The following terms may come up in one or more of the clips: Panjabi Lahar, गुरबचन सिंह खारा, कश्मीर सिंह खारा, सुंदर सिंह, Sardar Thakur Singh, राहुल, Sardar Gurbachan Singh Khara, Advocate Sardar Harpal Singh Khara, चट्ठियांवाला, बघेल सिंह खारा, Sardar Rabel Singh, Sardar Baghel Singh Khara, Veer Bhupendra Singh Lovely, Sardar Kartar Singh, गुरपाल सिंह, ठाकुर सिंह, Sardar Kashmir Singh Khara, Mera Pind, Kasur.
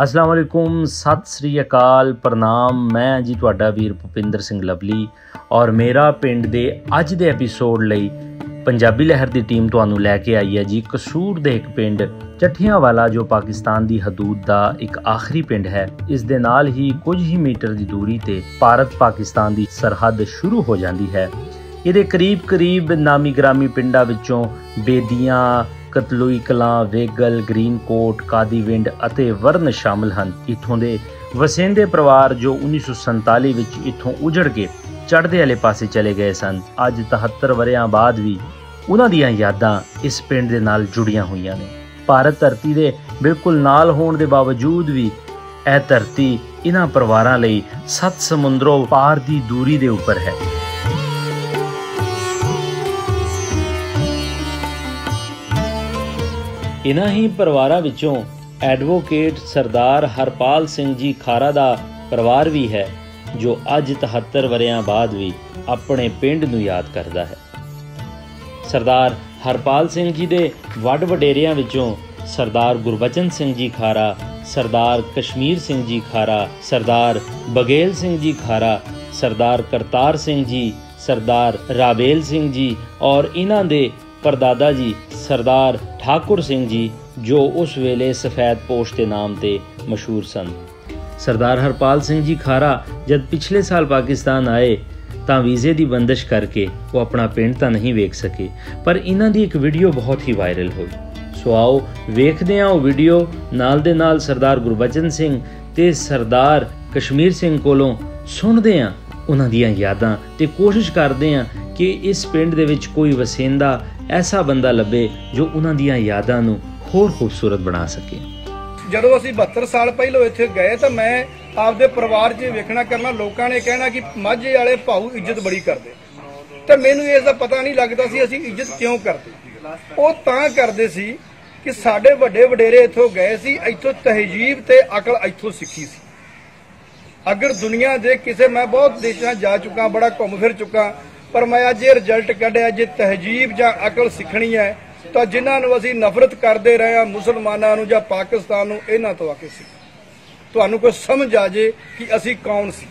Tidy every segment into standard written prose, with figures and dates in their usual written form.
अस्सलाम वालेकुम, सत श्री अकाल, प्रणाम। मैं जी तुहाडा वीर भूपेंद्र सिंह लवली और मेरा पिंड दे अज दे एपीसोड लई पंजाबी लहर दी टीम तुहानू लैके आई है जी कसूर दे इक पिंड चठियांवाला, जो पाकिस्तान दी हदूद दा एक आखिरी पिंड है। इस दे नाल ही कुछ ही मीटर दी दूरी ते भारत पाकिस्तान दी सरहद शुरू हो जाती है। ये करीब करीब नामी ग्रामी पिंडा विचों बेदियां, कतलुई कलां, वेगल, ग्रीनकोट, कादीविंड अते वरन शामिल हैं। इत्थों दे वसेंदे परिवार जो 1947 विच इत्थों उजड़ के चढ़दे आले पासे चले गए सन, अज 73 वरियां बाद भी उन्हां दियां यादां इस पिंड दे नाल जुड़ियां होइयां ने। भारत धरती दे बिल्कुल नाल होण दे बावजूद भी यह धरती इन्हां परिवारां लई 7 समुंदरों पार दी दूरी दे उपर है। इन्हां ही परिवारां विचों एडवोकेट सरदार हरपाल सिंह जी खारा दा परिवार भी है, जो अज 73 वरियां बाद भी अपने पिंड नूं याद करदा है। सरदार हरपाल सिंह जी दे वड वडेरियां विचों सरदार गुरबचन सिंह जी खारा, सरदार कश्मीर सिंह जी खारा, सरदार बघेल सिंह जी खारा, सरदार करतार सिंह जी, सरदार राबेल सिंह जी और इन्हां दे परदादा जी सरदार ठाकुर सिंह जी, जो उस वेले सफ़ेद पोश के नाम से मशहूर सन। सरदार हरपाल सिंह जी खारा जब पिछले साल पाकिस्तान आए तो वीज़े की बंदिश करके वो अपना पिंड तो नहीं वेख सके, पर इन्हां दी एक वीडियो बहुत ही वायरल हुई। सो आओ वेखदे आं वो वीडियो, नाल दे नाल सरदार गुरबचन सिंह ते सरदार कश्मीर सिंह कोलों सुनदे आं उन्हां दियां यादां ते कोशिश करदे आं कि इस पिंड दे विच कोई वसेंदा ऐसा बंदा लभे जो उन्हां दियां यादां नूं होर खूबसूरत बना सके। जदों असीं 72 साल पहलों इत्थे गए तो मैं आपदे परिवार 'च वेखना करना, लोकां ने कहना कि माझे वाले भाऊ इज्जत बड़ी करदे, तो मैनूं इसदा पता नहीं लगदा सी असीं इज्जत क्यों करदे। ओह तां करदे सी कि साडे वड्डे वडेरे इत्थों गए सी, इत्थों तहजीब ते अकल इत्थों सीखी सी। अगर दुनिया दे किसे, मैं बहुत देशों जा चुका, बड़ा घूम फिर चुका, पर मैं अज ये रिजल्ट कढ़िया जे तहजीब जा अकल सीखनी है तो जिन्होंने असीं नफरत करते रहे मुसलमानों नूं जां पाकिस्तान नूं, इन्हां तो आके सीख तुहानूं कोई समझ आ जाए कि असीं कौन सी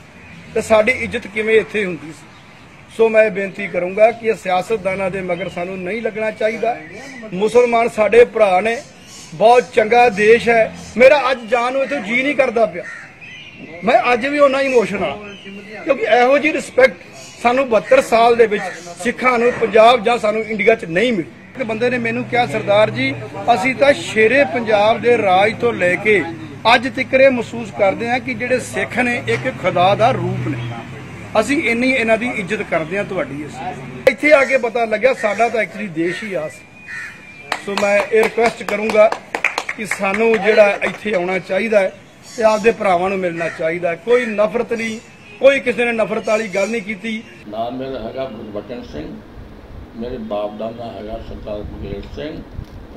ते साडी इज्जत किवें इत्थे हुंदी सी। सो मैं बेनती करूँगा कि सियासतदानां दे मगर सानूं नहीं लगना चाहिए। मुसलमान साडे भरा ने, बहुत चंगा देश है। मेरा अज जाण नूं इत्थों जी नहीं करदा पिया, मैं अज भी उन्ना इमोशनल, क्योंकि इहो जी रिस्पैक्ट सानू 72 साल दे विच सिखां नूं पंजाब जां सानू इंडिया च नहीं मिली। एक बंदे ने मैनू कहा, सरदार जी असीं तां शेरे पंजाब दे राज तो लैके अज तक ये महसूस करदे हां कि जिहड़े सिख ने एक खुदा दा रूप ने, असीं इन्नी इन्हां दी इज्जत करदे हां तुहाडी। इत्थे आके पता लग्गिआ साडा तां एक्चुअली देश ही आ। सो मैं ये रिक्वेस्ट करूँगा कि सानू जिहड़ा इत्थे आउणा चाहीदा है ते आपदे भरावां नूं मिलना चाहीदा है। कोई नफरत नहीं, कोई किसी ने नफरत वाली गल नहीं की। नाम मेरा है गुरबचन सिंह, मेरे बापदाना है सरदार बघेल सिंह,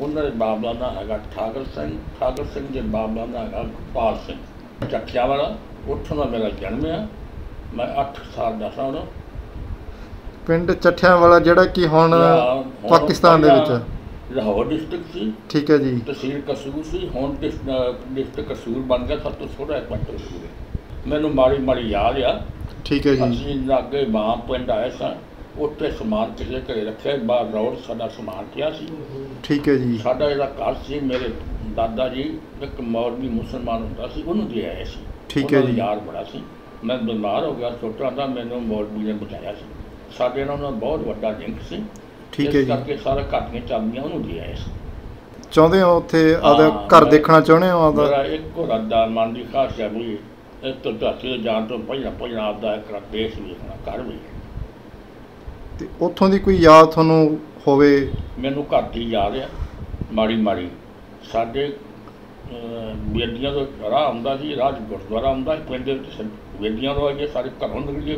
उन्होंने बापदाना है ठाकर सिंह, ठाकर सिंह के बापदाना है गुरपाल सिंह। चट्ठियांवाला उत्थों का मेरा जन्म है, मैं 8 साल का सा पिंड चट्ठियांवाला, जिहड़ा कि हुण पाकिस्तान लाहौर डिस्ट्रिक्ट सी, ठीक है जी, तहसील कसूर सी, हुण डिस्ट्रिक्ट कसूर बन गया। सब तो थोड़ा घट कसूर है, मैनू माड़ी माड़ी याद आ, ठीक है जी। असीं लागे बां पिंड आए सन, उत्थे समान किसी घरे रखे, बाहर रोड साडा समान पिया सी, ठीक है जी। साडा जिहड़ा घर सी, मेरे दादा जी एक मौलवी मुसलमान हुंदा सी, उहनूं दे आए सी, ठीक है जी। यार बड़ा सी, मैं बीमार हो गया छोटा था, मैनू मौलवी ने बचाया सी, साडे नाल उहनां बहुत वड्डा लिंक सी, ठीक है जी। करके सारा घर दी चाबियां उहनूं दे आए सी। चाहुंदे हो उत्थे आदा घर देखना चाहुंदे हो? मेरा इक्को इरादा मन दी खास है भी एक तो धरती जान तो पहला पहला आपका एक देश वेखना, घर वेखना। उत्थों की कोई याद थानू हो? मैनू घर की याद है माड़ी माड़ी। साढ़े बेदियां तो राह आता जी, राह गुरुद्वारा आता है पिंड, बेदियां तो आइए सारे घरों निकलिए,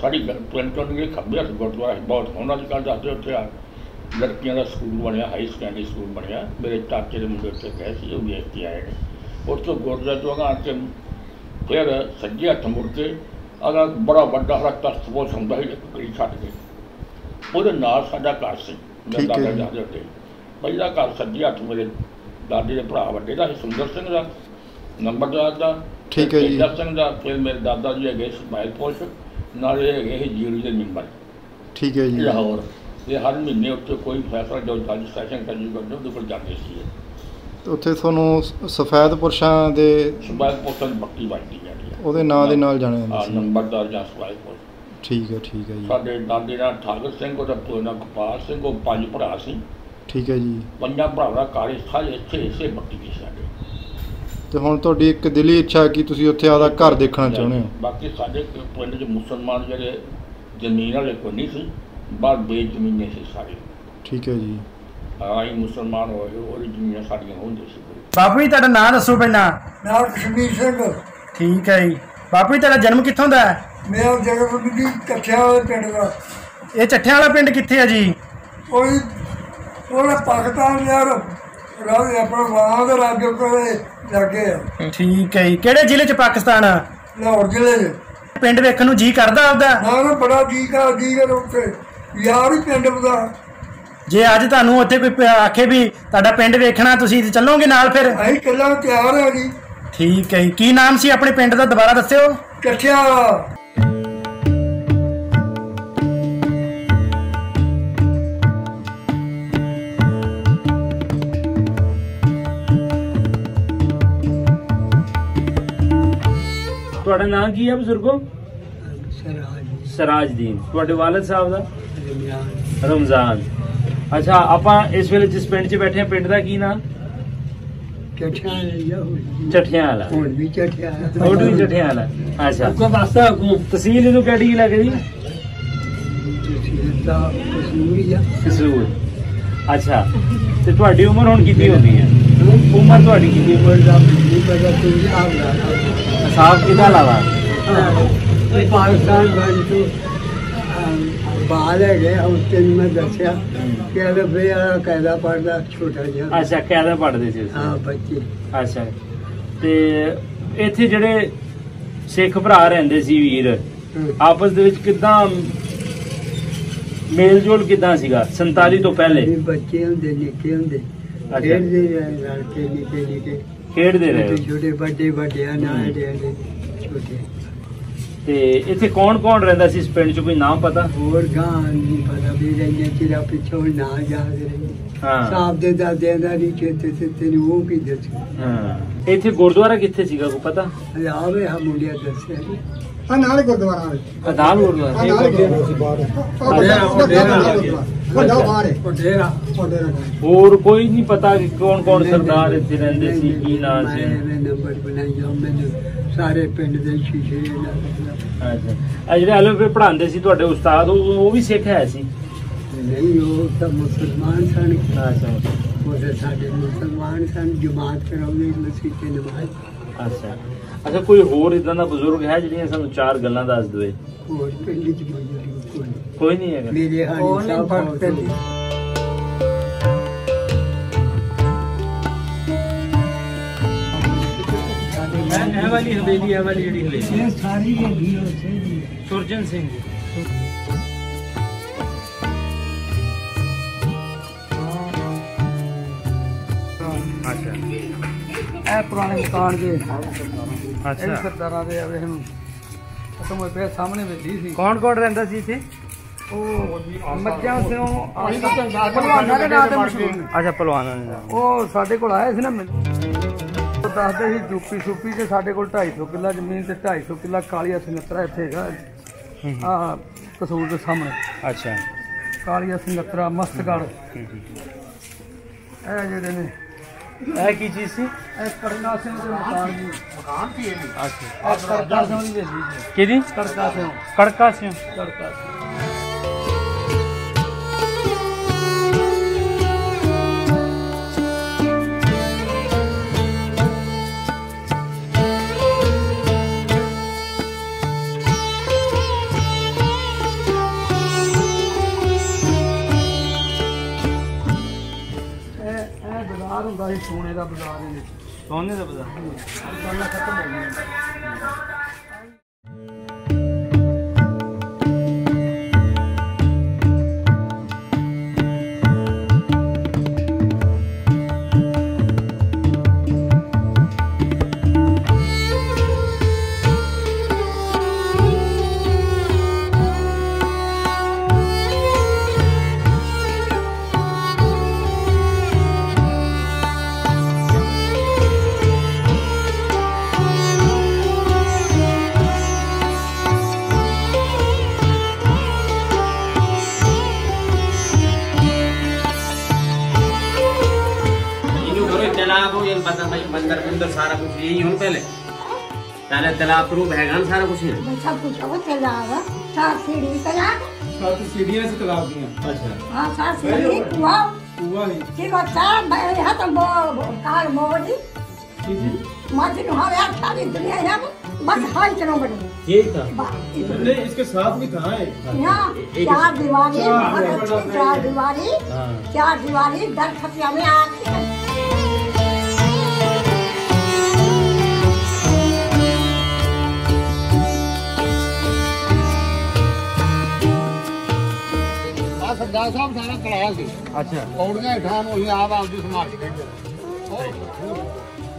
सारी पिंड चो निकलिए, खब्बे हथ गुरुद्वारा बहुत होना। अजकल दसदे उत्थे लड़कियों का स्कूल बनया, हाई सकैंडरी स्कूल बनया, मेरे चाचे के मुंडे उत्थे गए थे, वो वेख के आए हैं। उसको गुरुद्वारे तो अगर आके फिर सज्जे हथ मुड़ के अगर बड़ा वड्डा हरा तख्त पोश होंदा ही गली छड्ड के, उहदे नाल साडा घर सी। मेरे दादा दादे उत्ते पहला घर सज्जे हथ मेरे दादे दे भरा वड्डे दा ही सुंदर सिंह दा, ਨੰਬਰਦਾਰ ਦਾ ਠੀਕ ਹੈ ਜੀ ਦਰਸ਼ਨ ਦਾ। ਫਿਰ ਮੇਰੇ ਦਾਦਾ ਜੀ ਹੈਗੇ ਸਮਾਇਲਪੁਰ ਨਾਲੇ ਹੈਗੇ ਸੀ ਜੀਲ ਦੇ ਮੈਂਬਰ ਠੀਕ ਹੈ ਜੀ ਲਾਹੌਰ। ਇਹ ਹਰ ਮਹੀਨੇ ਉੱਥੇ ਕੋਈ ਫੈਸਲਾ ਜੋ ਜੱਜ ਸੈਸ਼ਨ ਕਰੀ ਕਰਦੇ ਉਹਦੇ ਕੋਲ ਜਾਂਦੇ ਸੀ। ਉੱਥੇ ਤੁਹਾਨੂੰ ਸਫੈਦ ਪੁਰਸ਼ਾਂ ਦੇ ਸਫੈਦ ਪੁਰਸ਼ਾਂ ਦੀ ਬੱਕੀ ਵੱਜਦੀ ਜਾਂਦੀ ਹੈ ਉਹਦੇ ਨਾਂ ਦੇ ਨਾਲ ਜਾਣਿਆ ਜਾਂਦਾ ਸੀ ਨੰਬਰਦਾਰ ਜਾਂ ਸਫੈਦ ਪੁਰਸ਼। ਠੀਕ ਹੈ ਠੀਕ ਹੈ ਜੀ। ਸਾਡੇ ਦਾਦੇ ਦਾ ਠਾਕੁਰ ਸਿੰਘ ਉਹਦਾ ਪੋਨਾ ਕਪਾਲ ਸਿੰਘ ਉਹ ਪੰਜ ਭਰਾ ਸੀ। ठीक है जी। पंजा भरावां कार्य सारे इत्थे इसे बक्की दी साडे ते हुण तुहाडी एक दिली इच्छा कि तुसीं उत्थे आपदा घर देखना चाहुंदे हो। बाकी साडे पिंड च मुसलमान जिहड़े जमीन वाले कोई नहीं सी बाहर बेजमीने सी सारे। ठीक है जी। आई मुसलमान होए और जमीन साडीआं होंदी सी। बापू जी तुहाडा नां दस्सो पहिलां। नाम कश्मीर सिंह। ठीक है जी। बापू जी तुहाडा जन्म कित्थों दा है? मेरा जन्म जी चट्ठियांवाला पिंड दा। ये चट्ठियांवाला पिंड कित्थे है जी? कोई पाकिस्तान यार अपना। ठीक है जी। केड़े जिले च पाकिस्तान? लाहौर जिले च। पिंड वेखण नूं जी करदा आपदा? ना बड़ा जी कर उत्थे यार ही पिंड दा। जे अज तुहानूं उत्थे कोई आखे भी तुहाडा पिंड वेखणा तुसीं चलोगे नाल? फिर असीं चलां तैयार है जी। ठीक है जी। की नाम सी अपने पिंड दा दुबारा दस्सिओ? चट्ठियांवाला। ਤੁਹਾਡਾ ਨਾਮ ਕੀ ਹੈ ਬਜ਼ੁਰਗੋ? ਸਰਾਜਦੀਨ। ਤੁਹਾਡੇ ਵਾਲਿਦ ਸਾਹਿਬ ਦਾ? ਰਮਜ਼ਾਨ। ਅੱਛਾ ਆਪਾਂ ਇਸ ਵੇਲੇ ਜਿਸ ਪਿੰਡ 'ਚ ਬੈਠੇ ਹਾਂ ਪਿੰਡ ਦਾ ਕੀ ਨਾਮ? ਚਟਿਆਲਾ। ਹੋਰ ਵੀ ਚਟਿਆਲਾ। ਅੱਛਾ ਕੋ ਵਾਸਤਾ ਕੋ ਤਹਿਸੀਲ ਨੂੰ ਕਿਹੜੀ ਲੱਗਦੀ? ਕਸੂਰ। ਅੱਛਾ ਤੇ ਤੁਹਾਡੀ ਉਮਰ ਹੁਣ ਕਿੰਨੀ ਹੋਣੀ ਹੈ? ਉਮਰ ਤੁਹਾਡੀ ਕਿੰਨੀ ਹੋਣੀ ਹੈ? ਨਹੀਂ ਪਤਾ ਤੁਸੀਂ ਆਪ साहब कितना लावा पाकिस्तान तो बाहर है गया उस दिन मैं दसिया कैदा पढ़ता छोटा जहा। अच्छा कैदा पढ़ते थे? हाँ बच्चे। अच्छा ते इत्थे जेडे सिख भरा रहिंदे सी वीर आपस दे विच किदां मेल जोल किदां सीगा 47 तो पहले? बच्चे हुंदे निक्के हुंदे खेडदे रहिंदे निक्के निक्के खेडते रहे छोटे बड़े बड़े छोटे। ते इत्थे कौन कौन रहंदा सी इस पिंड च कोई नाम पता? होर गां नहीं पता भी रहियां चिरा पिछो ना याद रही। हां साहब दे दादे दा नहीं चेते ते तेरी वो की दस। हां इत्थे गुरुद्वारा किथे सीगा को पता? यार ये मुंडिया दसया जी। हां नाले गुरुद्वारा आ दाल गुरुद्वारा हां नाले गुरुद्वारा और कोई नहीं पता कि कौन कौन सरदार इत्थे रहंदे सी की नाम से नंबर बनाया मैंने सारे पिंड दे शीशे। अच्छा आ जेडे एलोपे पढ़ांदे सी तुहाडे उस्ताद वो भी सिख है सी? नहीं वो सब मुसलमान सन। अच्छा वो सारे मुसलमान सन जमात कराउंदे मसीह ते नमाज। अच्छा अच्छा कोई होर इदां दा बुजुर्ग है जेड़ियां सानू चार गल्लां दस दवे? होर पिंड च कोई नहीं है मेरे हाल सब पढ़ते। हवेली ये सारी सुरजन सिंह। अच्छा पुराने मकान के सरदारा दे समझ सामने वेली सी। कौन कौन रहंदा सी इथे? अच्छा पहलवान साडे कोल आए थे ना दसते ही यूपी सूपी से साढ़े को 250 किला जमीन से 250 किला कालिया सिंगत्रा इतने कसूर के सामने। अच्छा कालिया सिंगत्रा मस्तगढ़ जोड़े ने की चीज सी करता सिंह कड़का सिंह। कड़का सिंह सोने का बाजार है। सोने का बाजार दुकान खत्म हो गई। ये पता नहीं बंदर बंदर सारा कुछ यही हूँ पहले ताले तालाब रूप है गान सारा कुछ है सब कुछ वो तालाब है सात सीढ़ी तालाब सात सीढ़ियाँ से तालाब की हैं अच्छा हाँ सात सीढ़ी कुआं कुआं ही ठीक है सात यहाँ तो कार मोड़ी मार्जिन हाँ यार सारी दुनिया यहाँ बस हाल चलो बड़े ये था नहीं इसके साथ भी कहाँ है यहाँ चार दीवारी दर खतिया में आ सरदार साहब सारा कढ़ाया से अच्छा और गए धान वही आवाज जिस मार्केट में